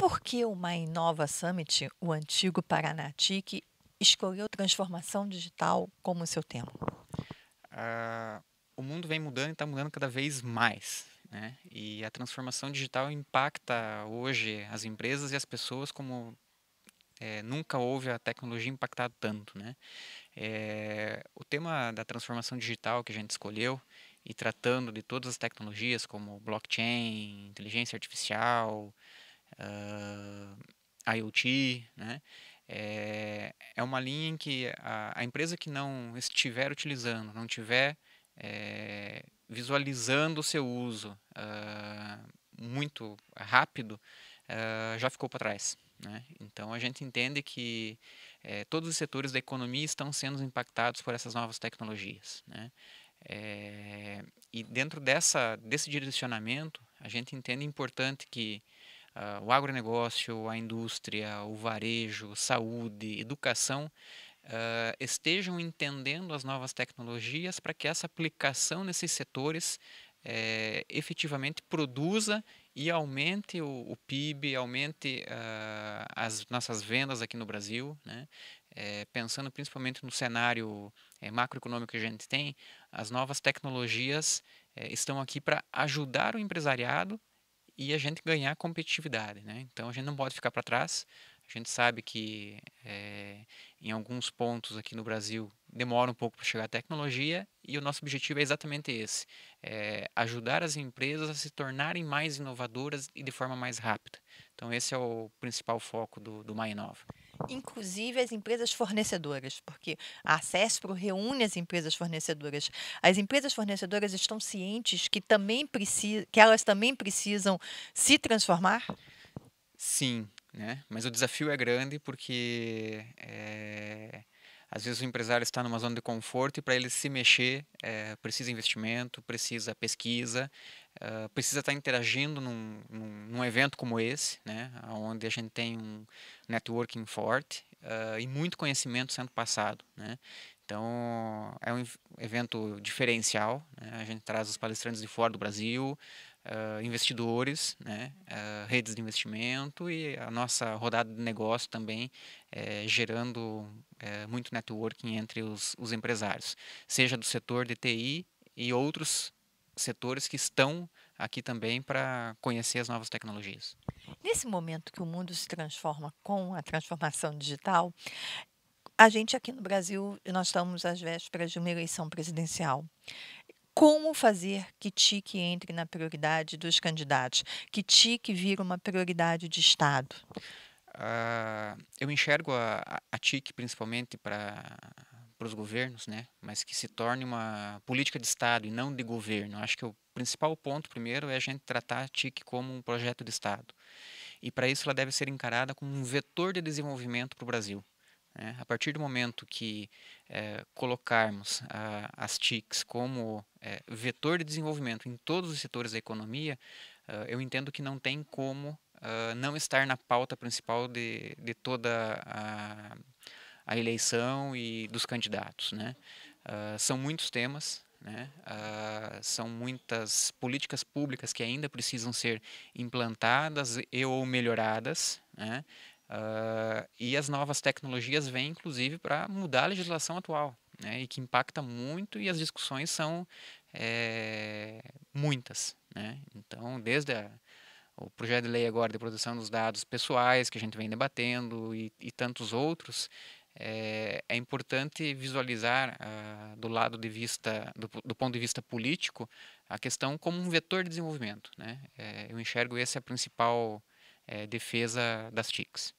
Por que o My Inova Summit, o antigo ParanáTIC, escolheu transformação digital como seu tema? O mundo vem mudando e está mudando cada vez mais, né? E a transformação digital impacta hoje as empresas e as pessoas como nunca houve a tecnologia impactado tanto, né? O tema da transformação digital que a gente escolheu, e tratando de todas as tecnologias como blockchain, inteligência artificial, IoT, né? É uma linha em que a empresa que não estiver utilizando, não estiver visualizando o seu uso muito rápido, já ficou para trás, né? Então, a gente entende que todos os setores da economia estão sendo impactados por essas novas tecnologias, né? E dentro desse direcionamento, a gente entende importante que o agronegócio, a indústria, o varejo, saúde, educação estejam entendendo as novas tecnologias para que essa aplicação nesses setores efetivamente produza e aumente o PIB, aumente as nossas vendas aqui no Brasil, né? Pensando principalmente no cenário macroeconômico que a gente tem, as novas tecnologias estão aqui para ajudar o empresariado e a gente ganhar competitividade, né? Então, a gente não pode ficar para trás. A gente sabe que em alguns pontos aqui no Brasil demora um pouco para chegar a tecnologia, e o nosso objetivo é exatamente esse, ajudar as empresas a se tornarem mais inovadoras e de forma mais rápida. Então, esse é o principal foco do My Inova. Inclusive as empresas fornecedoras, porque a Assespro reúne as empresas fornecedoras. As empresas fornecedoras estão cientes que elas também precisam se transformar? Sim. Né? Mas o desafio é grande, porque às vezes o empresário está numa zona de conforto e para ele se mexer precisa de investimento, precisa pesquisa, precisa estar interagindo num evento como esse, né? Onde a gente tem um networking forte e muito conhecimento sendo passado, né? Então, é um evento diferencial, né? A gente traz os palestrantes de fora do Brasil, investidores, né? Redes de investimento e a nossa rodada de negócio também, gerando muito networking entre os empresários, seja do setor de TI e outros setores que estão aqui também para conhecer as novas tecnologias. Nesse momento que o mundo se transforma com a transformação digital, a gente aqui no Brasil, nós estamos às vésperas de uma eleição presidencial. Como fazer que TIC entre na prioridade dos candidatos? Que TIC vira uma prioridade de Estado? Eu enxergo a TIC principalmente para os governos, né? Mas que se torne uma política de Estado e não de governo. Acho que o principal ponto, primeiro, é a gente tratar a TIC como um projeto de Estado. E para isso ela deve ser encarada como um vetor de desenvolvimento para o Brasil. A partir do momento que colocarmos as TICs como vetor de desenvolvimento em todos os setores da economia, eu entendo que não tem como não estar na pauta principal de toda a eleição e dos candidatos, né? São muitos temas, né? São muitas políticas públicas que ainda precisam ser implantadas ou melhoradas, né? E as novas tecnologias vêm, inclusive, para mudar a legislação atual, né? E que impacta muito, e as discussões são muitas, né? Então, desde o projeto de lei agora de proteção dos dados pessoais, que a gente vem debatendo, e tantos outros, é importante visualizar, do ponto de vista político, a questão como um vetor de desenvolvimento, né? Eu enxergo essa a principal defesa das TICs.